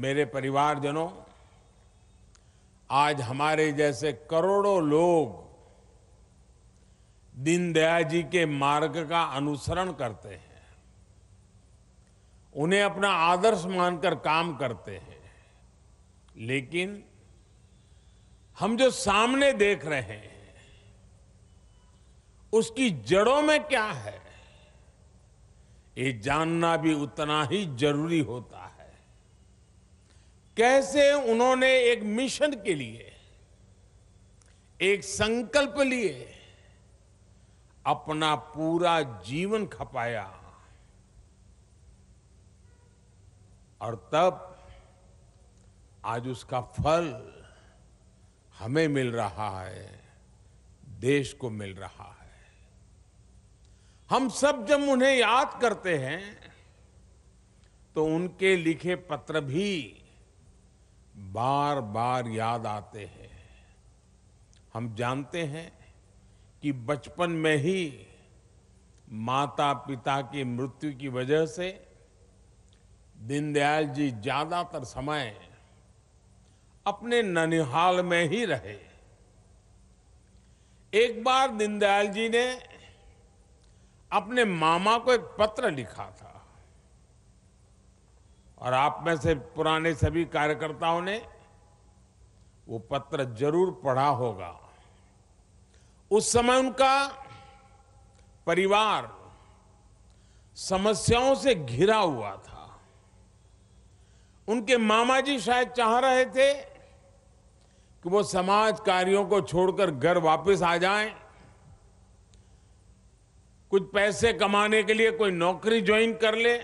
मेरे परिवारजनों, आज हमारे जैसे करोड़ों लोग दीनदयाल जी के मार्ग का अनुसरण करते हैं, उन्हें अपना आदर्श मानकर काम करते हैं। लेकिन हम जो सामने देख रहे हैं उसकी जड़ों में क्या है, ये जानना भी उतना ही जरूरी होता है। कैसे उन्होंने एक मिशन के लिए, एक संकल्प लिए अपना पूरा जीवन खपाया और तब आज उसका फल हमें मिल रहा है, देश को मिल रहा है। हम सब जब उन्हें याद करते हैं तो उनके लिखे पत्र भी बार बार याद आते हैं। हम जानते हैं कि बचपन में ही माता पिता की मृत्यु की वजह से दीनदयाल जी ज्यादातर समय अपने ननिहाल में ही रहे। एक बार दीनदयाल जी ने अपने मामा को एक पत्र लिखा था और आप में से पुराने सभी कार्यकर्ताओं ने वो पत्र जरूर पढ़ा होगा। उस समय उनका परिवार समस्याओं से घिरा हुआ था। उनके मामा जी शायद चाह रहे थे कि वो समाज कार्यों को छोड़कर घर वापस आ जाएं, कुछ पैसे कमाने के लिए कोई नौकरी ज्वाइन कर ले।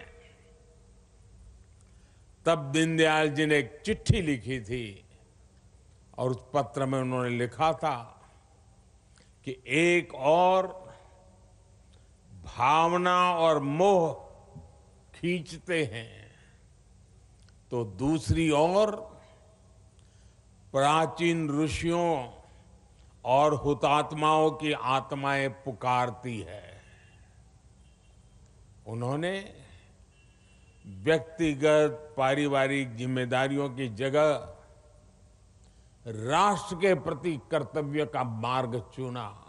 तब दीनदयाल जी ने एक चिट्ठी लिखी थी और उस पत्र में उन्होंने लिखा था कि एक और भावना और मोह खींचते हैं तो दूसरी ओर प्राचीन ऋषियों और हुतात्माओं की आत्माएं पुकारती है। उन्होंने व्यक्तिगत पारिवारिक जिम्मेदारियों की जगह राष्ट्र के प्रति कर्तव्य का मार्ग चुना।